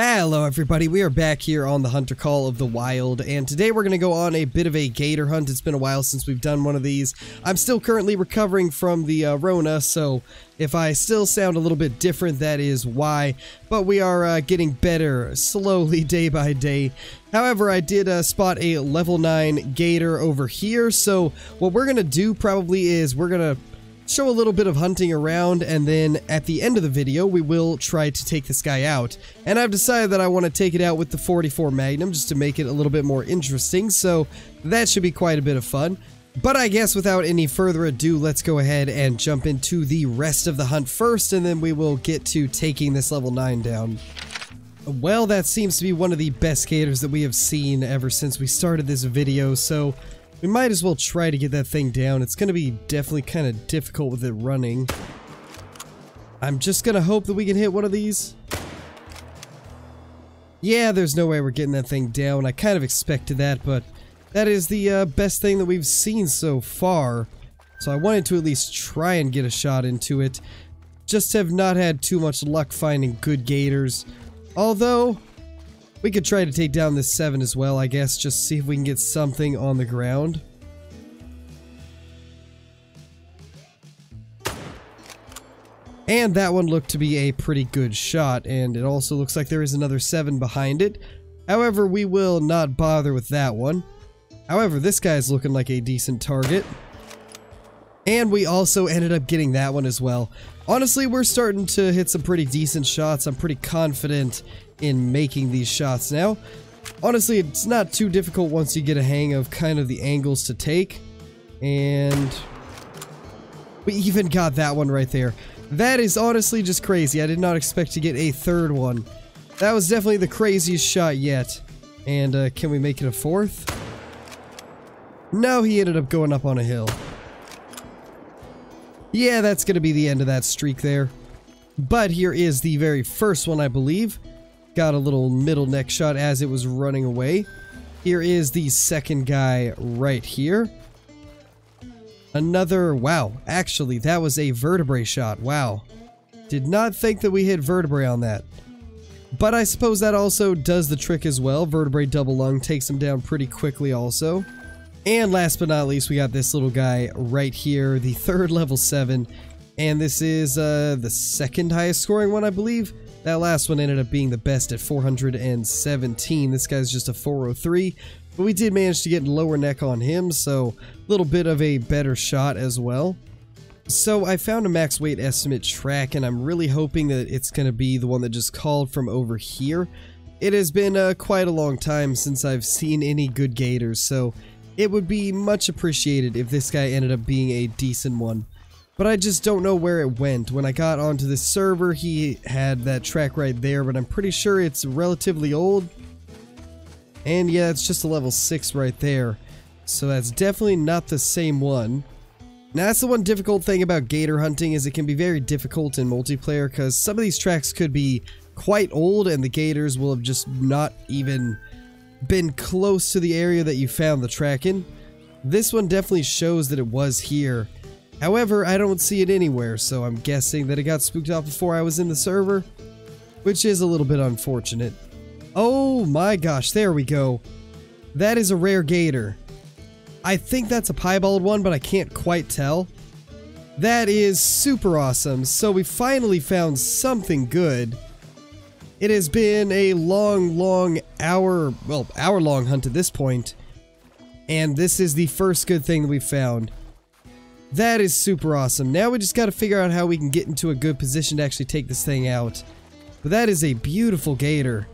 Hello everybody, we are back here on the Hunter Call of the Wild, and today we're going to go on a bit of a gator hunt. It's been a while since we've done one of these. I'm still currently recovering from the Rona, so if I still sound a little bit different, that is why. But we are getting better slowly, day by day. However, I did spot a level 9 gator over here, so what we're going to do probably is we're going to show a little bit of hunting around, and then at the end of the video we will try to take this guy out. And I've decided that I want to take it out with the .44 Magnum just to make it a little bit more interesting, so that should be quite a bit of fun. But I guess without any further ado, let's go ahead and jump into the rest of the hunt first, and then we will get to taking this level 9 down. Well, that seems to be one of the best gators that we have seen ever since we started this video, so we might as well try to get that thing down. It's going to be definitely kind of difficult with it running. I'm just going to hope that we can hit one of these. Yeah, there's no way we're getting that thing down. I kind of expected that, but that is the best thing that we've seen so far. So I wanted to at least try and get a shot into it. Just have not had too much luck finding good gators. Although we could try to take down this 7 as well, I guess. Just see if we can get something on the ground. And that one looked to be a pretty good shot, and it also looks like there is another 7 behind it. However, we will not bother with that one. However, this guy is looking like a decent target. And we also ended up getting that one as well. Honestly, we're starting to hit some pretty decent shots. I'm pretty confident in making these shots now. Honestly, it's not too difficult once you get a hang of kind of the angles to take. And we even got that one right there. That is honestly just crazy. I did not expect to get a third one. That was definitely the craziest shot yet. And can we make it a fourth? No, he ended up going up on a hill. Yeah, that's going to be the end of that streak there. But here is the very first one, I believe. Got a little middle neck shot as it was running away. Here is the second guy right here. Another, wow, actually, that was a vertebrae shot. Wow. Did not think that we hit vertebrae on that. But I suppose that also does the trick as well. Vertebrae double lung takes him down pretty quickly also. And last but not least, we got this little guy right here, the third level 7. And this is the second highest scoring one, I believe. That last one ended up being the best at 417. This guy's just a 403. But we did manage to get lower neck on him, so a little bit of a better shot as well. So I found a max weight estimate track, and I'm really hoping that it's going to be the one that just called from over here. It has been quite a long time since I've seen any good gators, so it would be much appreciated if this guy ended up being a decent one. But I just don't know where it went. When I got onto the server, he had that track right there, but I'm pretty sure it's relatively old. And yeah, it's just a level 6 right there. So that's definitely not the same one. Now that's the one difficult thing about gator hunting, is it can be very difficult in multiplayer because some of these tracks could be quite old and the gators will have just not even been close to the area that you found the track in. This one definitely shows that it was here. However, I don't see it anywhere, so I'm guessing that it got spooked out before I was in the server, which is a little bit unfortunate. Oh my gosh, there we go. That is a rare gator. I think that's a piebald one, but I can't quite tell. That is super awesome. So we finally found something good. It has been a long hour-long hunt at this point, and this is the first good thing that we found. That is super awesome. Now we just got to figure out how we can get into a good position to actually take this thing out. But that is a beautiful gator.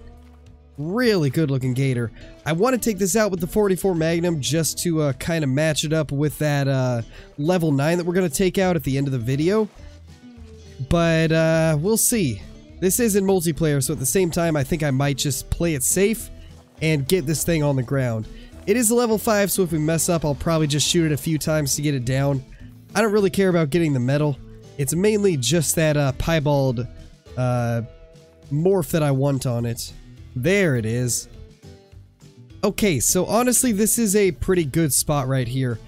Really good-looking gator. I want to take this out with the .44 Magnum just to kind of match it up with that level 9 that we're going to take out at the end of the video. But we'll see. This is in multiplayer, so at the same time, I think I might just play it safe and get this thing on the ground. It is a level 5, so if we mess up, I'll probably just shoot it a few times to get it down. I don't really care about getting the medal. It's mainly just that piebald morph that I want on it. There it is. Okay, so honestly, this is a pretty good spot right here.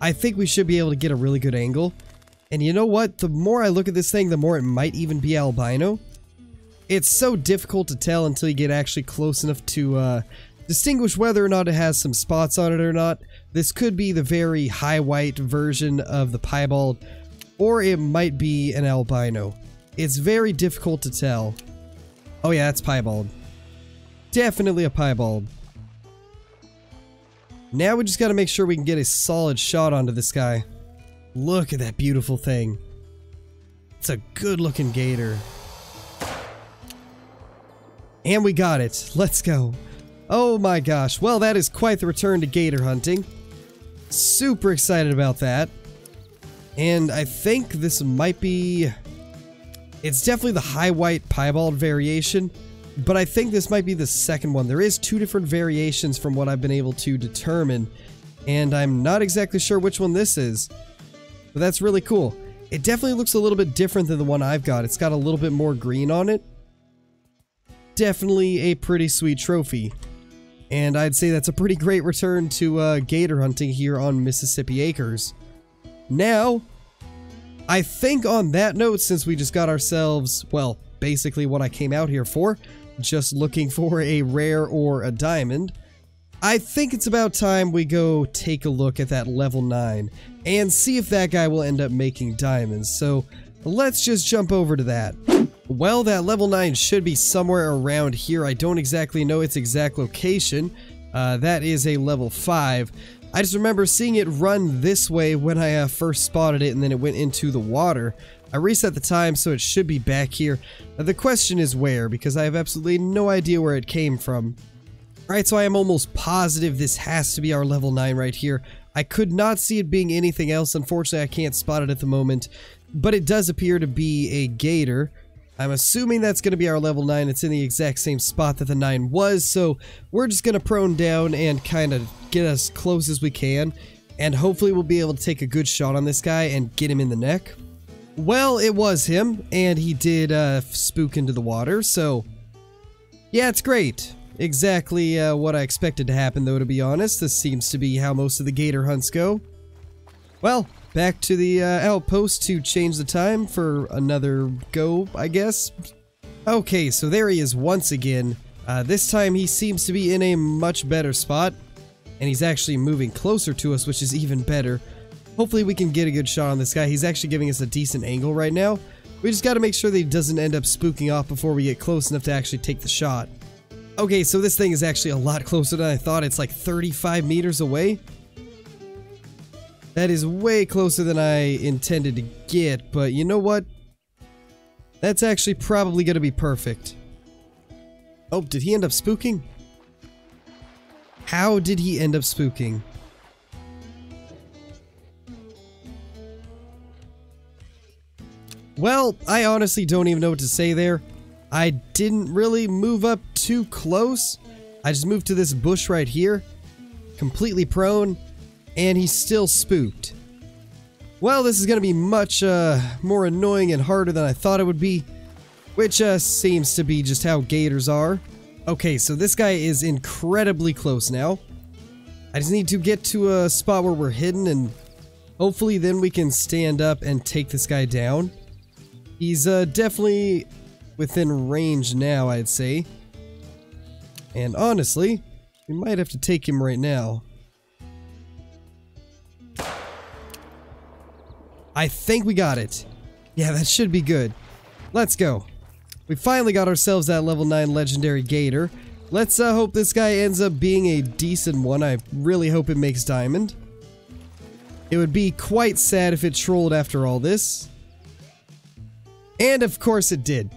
I think we should be able to get a really good angle. And you know what? The more I look at this thing, the more it might even be albino. It's so difficult to tell until you get actually close enough to distinguish whether or not it has some spots on it or not. This could be the very high white version of the piebald, or it might be an albino. It's very difficult to tell. Oh yeah, that's piebald. Definitely a piebald. Now we just gotta make sure we can get a solid shot onto this guy. Look at that beautiful thing. It's a good looking gator. And we got it. Let's go. Oh my gosh. Well, that is quite the return to gator hunting. Super excited about that. And I think this might be... It's definitely the high white piebald variation, but I think this might be the second one. There is two different variations from what I've been able to determine, and I'm not exactly sure which one this is, but that's really cool. It definitely looks a little bit different than the one I've got. It's got a little bit more green on it. Definitely a pretty sweet trophy, and I'd say that's a pretty great return to gator hunting here on Mississippi Acres. Now, I think on that note, since we just got ourselves, well, basically what I came out here for, just looking for a rare or a diamond, I think it's about time we go take a look at that level 9 and see if that guy will end up making diamonds. So let's just jump over to that. Well, that level 9 should be somewhere around here. I don't exactly know its exact location. That is a level 5. I just remember seeing it run this way when I first spotted it, and then it went into the water. I reset the time, so it should be back here. The question is where, because I have absolutely no idea where it came from. Alright, so I am almost positive this has to be our level 9 right here. I could not see it being anything else. Unfortunately, I can't spot it at the moment, but it does appear to be a gator. I'm assuming that's going to be our level 9. It's in the exact same spot that the 9 was, so we're just going to prone down and kind of get as close as we can, and hopefully we'll be able to take a good shot on this guy and get him in the neck. Well, it was him, and he did spook into the water, so yeah, it's great. Exactly what I expected to happen, though, to be honest. This seems to be how most of the gator hunts go. Well, back to the outpost to change the time for another go, I guess. Okay, so there he is once again. This time he seems to be in a much better spot, and he's actually moving closer to us, which is even better. Hopefully we can get a good shot on this guy. He's actually giving us a decent angle right now. We just got to make sure that he doesn't end up spooking off before we get close enough to actually take the shot. Okay, so this thing is actually a lot closer than I thought. It's like 35 meters away. That is way closer than I intended to get, but you know what? That's actually probably going to be perfect. Oh, did he end up spooking? How did he end up spooking? Well, I honestly don't even know what to say there. I didn't really move up too close. I just moved to this bush right here, completely prone, and he's still spooked. Well, this is going to be much more annoying and harder than I thought it would be, which seems to be just how gators are. Okay, so this guy is incredibly close now. I just need to get to a spot where we're hidden, and hopefully then we can stand up and take this guy down. He's definitely within range now, I'd say. And honestly, we might have to take him right now. I think we got it. Yeah, that should be good. Let's go. We finally got ourselves that level 9 legendary gator. Let's hope this guy ends up being a decent one. I really hope it makes diamond. It would be quite sad if it trolled after all this. And of course it did.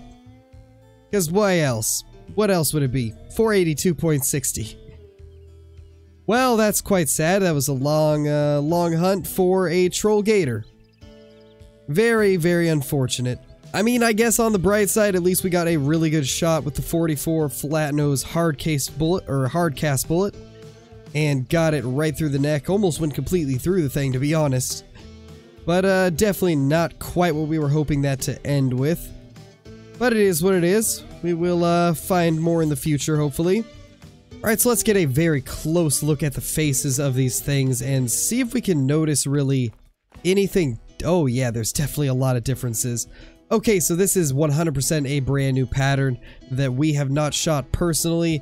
Because why else? What else would it be? 482.60. Well, that's quite sad. That was a long hunt for a troll gator. Very, very unfortunate. I mean, I guess on the bright side, at least we got a really good shot with the 44 flat nose hard cast bullet, and got it right through the neck. Almost went completely through the thing, to be honest. But definitely not quite what we were hoping that to end with. But it is what it is. We will find more in the future, hopefully. Alright, so let's get a very close look at the faces of these things and see if we can notice really anything. Oh yeah, there's definitely a lot of differences. Okay, so this is 100% a brand new pattern that we have not shot personally.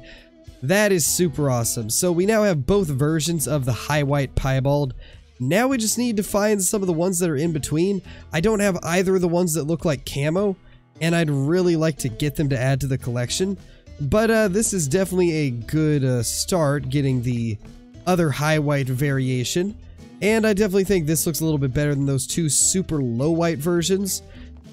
That is super awesome. So we now have both versions of the high white piebald. Now we just need to find some of the ones that are in between. I don't have either of the ones that look like camo, and I'd really like to get them to add to the collection. But this is definitely a good start, getting the other high white variation. And I definitely think this looks a little bit better than those two super low white versions.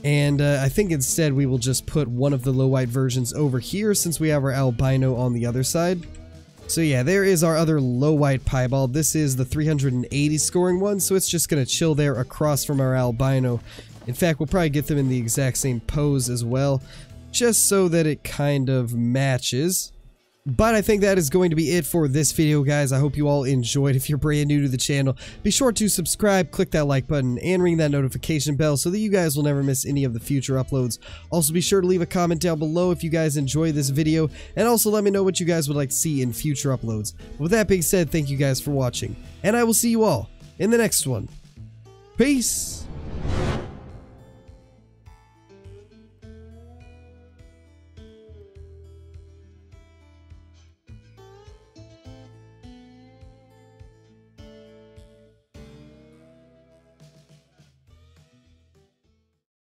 And I think instead we will just put one of the low white versions over here since we have our albino on the other side. So yeah, there is our other low white piebald. This is the 380 scoring one, so it's just going to chill there across from our albino. In fact, we'll probably get them in the exact same pose as well, just so that it kind of matches. But I think that is going to be it for this video, guys. I hope you all enjoyed. If you're brand new to the channel, be sure to subscribe, click that like button, and ring that notification bell so that you guys will never miss any of the future uploads. Also, be sure to leave a comment down below if you guys enjoy this video, and also let me know what you guys would like to see in future uploads. With that being said, thank you guys for watching, and I will see you all in the next one. Peace!